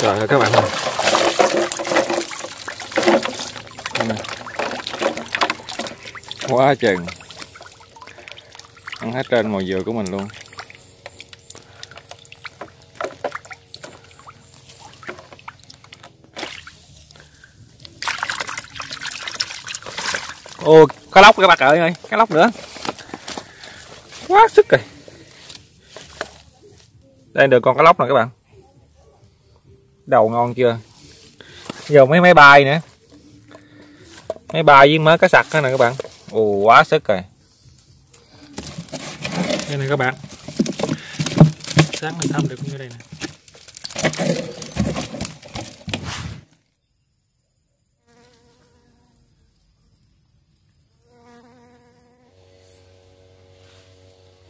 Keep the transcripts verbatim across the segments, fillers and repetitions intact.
Trời ơi các bạn ơi. Quá chừng. Ăn hết trên mồi dừa của mình luôn. Ô, cá lóc các bạn ơi, cá lóc nữa. Quá sức rồi. Đây được con cá lóc nè các bạn. Đầu ngon chưa. Giờ mấy máy bay nữa. Máy bay với mớ cá sặc nữa nè các bạn. Ồ quá sức rồi. Đây này các bạn. Sáng mình thăm được như đây nè.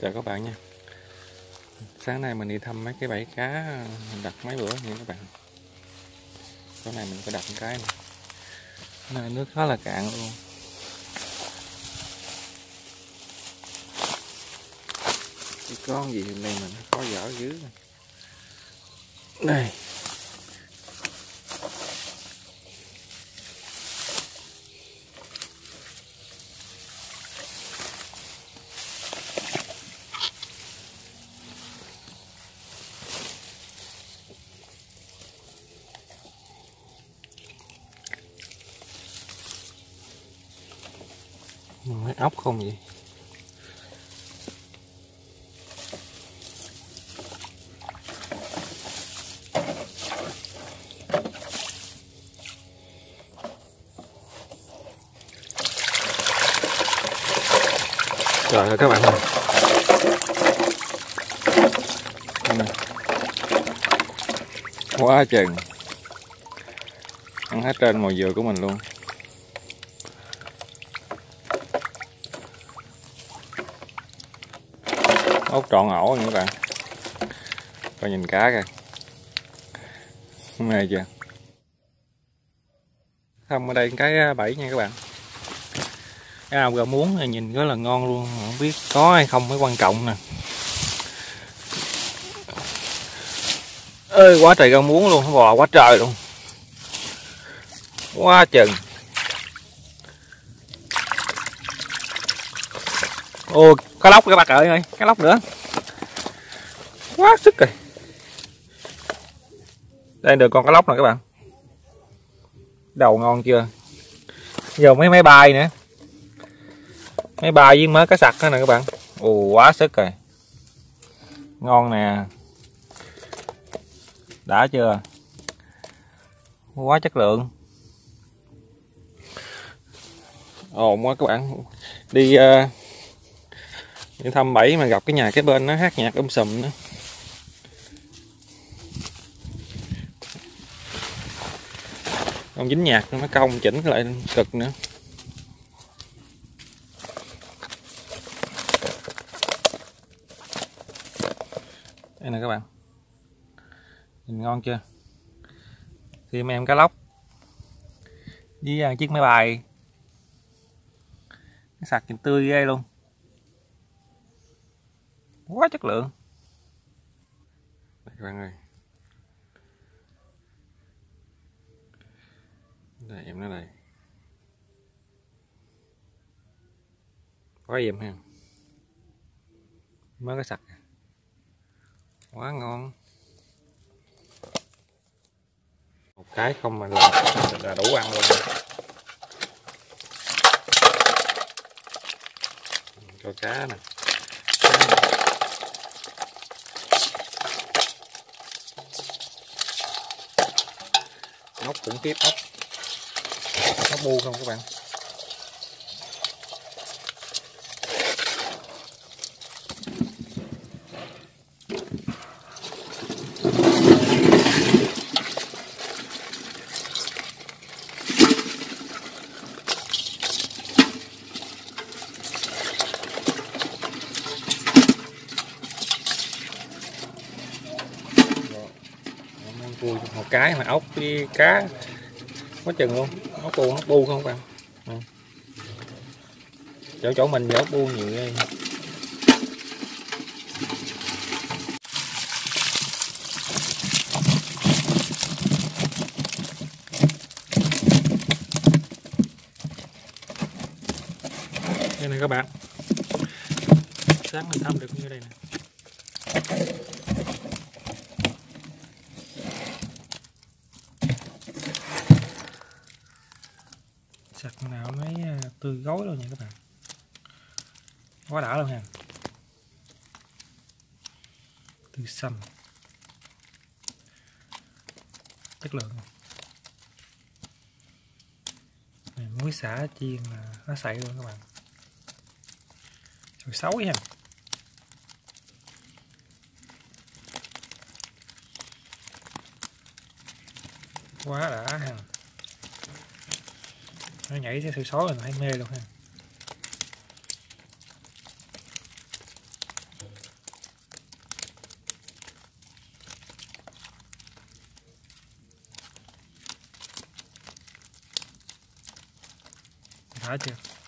Chào các bạn nha. Sáng nay mình đi thăm mấy cái bẫy cá mình đặt mấy bữa nha các bạn. Chỗ này mình có đặt một cái này. Cái này nước khá là cạn luôn. Cái con gì hôm nay mình có giỏ dữ này. Đây. Mấy ốc không vậy? Trời ơi các bạn ơi. Quá chừng. Ăn hết trên mồi dừa của mình luôn. Ốc trọn ổ nha các bạn. Coi nhìn cá kìa. Mê chưa. Không ở đây cái bẫy nha các bạn. Cái ao gà muống này nhìn rất là ngon luôn. Không biết có hay không mới quan trọng nè. Ơi quá trời gà muống luôn. Nó bò quá trời luôn. Quá chừng. Ô cá lóc các bạn ơi, cá lóc nữa. Quá sức rồi. Đây được con cá lóc nè các bạn. Đầu ngon chưa. Giờ mấy máy bay nữa. Máy bay với mớ cá sặc nữa nè các bạn. Ồ quá sức rồi. Ngon nè. Đã chưa. Quá chất lượng. Ồn quá các bạn. Đi uh... đi thăm bẫy mà gặp cái nhà cái bên nó hát nhạc um sùm nữa. Không dính nhạc nó công chỉnh lại cực nữa. Đây nè các bạn. Nhìn ngon chưa. Thì em cá lóc với chiếc máy bài. Cái sạc nhìn tươi ghê luôn. Quá chất lượng. Đây các bạn ơi. Đây em nó đây. Quá dịm ha. Mới cái sặc. Quá ngon. Một cái không mà là, là đủ ăn luôn. Cho cá nè. Ốc cũng tiếp ốc. Nó bu không các bạn. Một cái mà ốc đi cá quá chừng luôn. Ốc bu ốc bu không các bạn. Ừ. chỗ chỗ mình ốc bu nhiều ghê. này các bạn, sáng mình thăm được như đây này. Sạc nào mấy tươi gối luôn nha các bạn, quá đã luôn ha, tươi xanh, chất lượng. Này, muối xả chiên là nó sậy luôn các bạn, rồi xấu ha. Quá đã ha, nó nhảy theo sự xói là thấy mê luôn ha. Thả chưa?